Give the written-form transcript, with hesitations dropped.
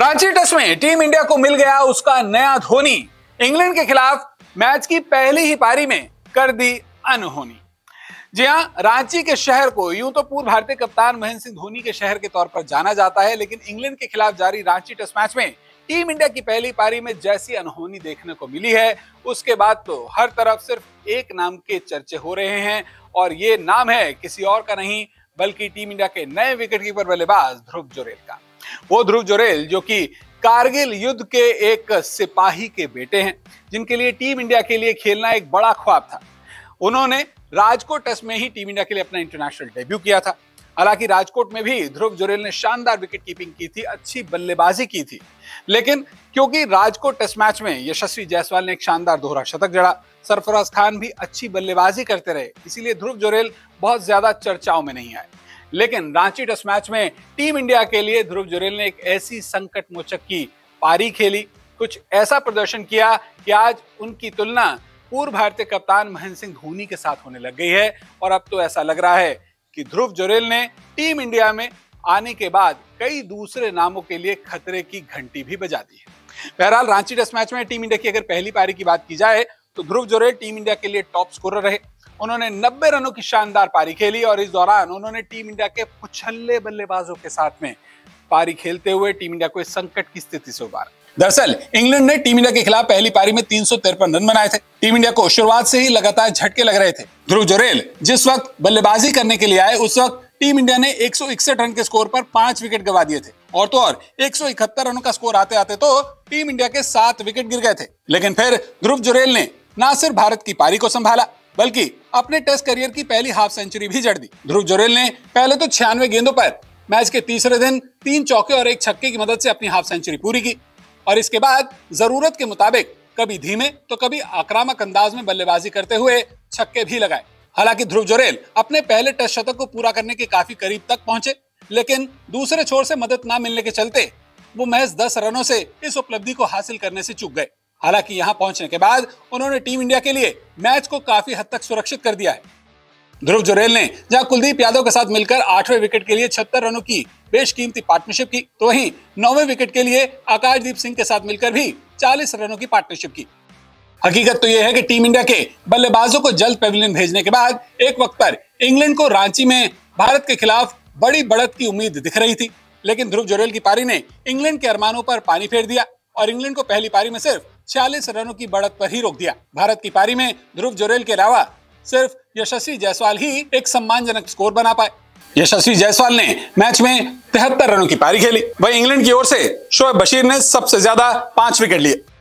Ranchi test में team India को मिल गया उसका नया धोनी। इंग्लैंड के खिलाफ मैच की पहली ही पारी में कर दी अनहोनी। जी हाँ, रांची के शहर को यूं तो पूर्व भारतीय कप्तान महेंद्र सिंह धोनी के शहर के तौर पर जाना जाता है, लेकिन इंग्लैंड के खिलाफ जारी रांची टेस्ट मैच में टीम इंडिया की पहली पारी में जैसी अनहोनी देखने को मिली है, उसके बाद तो हर तरफ सिर्फ एक नाम के चर्चे हो रहे हैं और ये नाम है किसी और का नहीं बल्कि टीम इंडिया के नए विकेटकीपर बल्लेबाज ध्रुव जुरेल का। वो ध्रुव जुरेल जो कि कारगिल युद्ध के एक सिपाही के बेटे हैं, जिनके लिए टीम इंडिया के लिए खेलना एक बड़ा ख्वाब था। उन्होंने राजकोट टेस्ट में ही टीम इंडिया के लिए अपना इंटरनेशनल डेब्यू किया था। हालांकि राजकोट में भी ध्रुव जुरेल ने शानदार विकेट कीपिंग की थी, अच्छी बल्लेबाजी की थी, लेकिन क्योंकि राजकोट टेस्ट मैच में यशस्वी जायसवाल ने एक शानदार दोहरा शतक जड़ा, सरफराज खान भी अच्छी बल्लेबाजी करते रहे, इसीलिए ध्रुव जुरेल बहुत ज्यादा चर्चाओं में नहीं आए। लेकिन रांची टेस्ट मैच में टीम इंडिया के लिए ध्रुव जुरेल ने एक ऐसी संकट मोचक की पारी खेली, कुछ ऐसा प्रदर्शन किया कि आज उनकी तुलना पूर्व भारतीय कप्तान महेंद्र सिंह धोनी के साथ होने लग गई है। और अब तो ऐसा लग रहा है कि ध्रुव जुरेल ने टीम इंडिया में आने के बाद कई दूसरे नामों के लिए खतरे की घंटी भी बजा दी है। बहरहाल रांची टेस्ट मैच में टीम इंडिया की अगर पहली पारी की बात की जाए तो ध्रुव जुरेल टीम इंडिया के लिए टॉप स्कोरर रहे। उन्होंने 90 रनों की शानदार पारी खेली और इस दौरान उन्होंने टीम इंडिया के पुछल्ले बल्लेबाजों के साथ में पारी खेलते हुए टीम इंडिया को इस संकट की स्थिति से उबारा। दरअसल इंग्लैंड ने टीम इंडिया के खिलाफ पहली पारी में 353 रन बनाए थे। टीम इंडिया को शुरुआत से ही लगातार झटके लग रहे थे। ध्रुव जुरेल जिस वक्त बल्लेबाजी करने के लिए आए उस वक्त टीम इंडिया ने 161 रन के स्कोर पर 5 विकेट गंवा दिए थे और तो और 171 रनों का स्कोर आते आते तो टीम इंडिया के 7 विकेट गिर गए थे। लेकिन फिर ध्रुव जुरेल ने न सिर्फ भारत की पारी को संभाला बल्कि अपने टेस्ट करियर की पहली हाफ सेंचुरी भी जड़ दी। ध्रुव जुरेल ने पहले तो 96 गेंदों पर मैच के तीसरे दिन 3 चौके और 1 छक्के की मदद से अपनी हाफ सेंचुरी पूरी की और इसके बाद जरूरत के मुताबिक कभी धीमे तो कभी आक्रामक अंदाज में बल्लेबाजी करते हुए छक्के भी लगाए। हालांकि ध्रुव जुरेल अपने पहले टेस्ट शतक को पूरा करने के काफी करीब तक पहुंचे, लेकिन दूसरे छोर से मदद ना मिलने के चलते वो महज 10 रनों से इस उपलब्धि को हासिल करने से चूक गए। हालांकि यहां पहुंचने के बाद उन्होंने टीम इंडिया के लिए मैच को काफी हद तक सुरक्षित कर दिया है। ध्रुव जुरेल ने जहां कुलदीप यादव के साथ मिलकर 8वें विकेट के लिए 76 रनों की बेशकीमती पार्टनरशिप की, तो वहीं 9वें विकेट के लिए आकाशदीप सिंह के साथ मिलकर भी 40 रनों की पार्टनरशिप की। हकीकत तो यह है कि टीम इंडिया के बल्लेबाजों को जल्द पेविलियन भेजने के बाद एक वक्त पर इंग्लैंड को रांची में भारत के खिलाफ बड़ी बढ़त की उम्मीद दिख रही थी, लेकिन ध्रुव जुरेल की पारी ने इंग्लैंड के अरमानों पर पानी फेर दिया और इंग्लैंड को पहली पारी में सिर्फ 40 रनों की बढ़त पर ही रोक दिया। भारत की पारी में ध्रुव जुरेल के अलावा सिर्फ यशस्वी जायसवाल ही एक सम्मानजनक स्कोर बना पाए। यशस्वी जायसवाल ने मैच में 73 रनों की पारी खेली। वहीं इंग्लैंड की ओर से शोएब बशीर ने सबसे ज्यादा 5 विकेट लिए।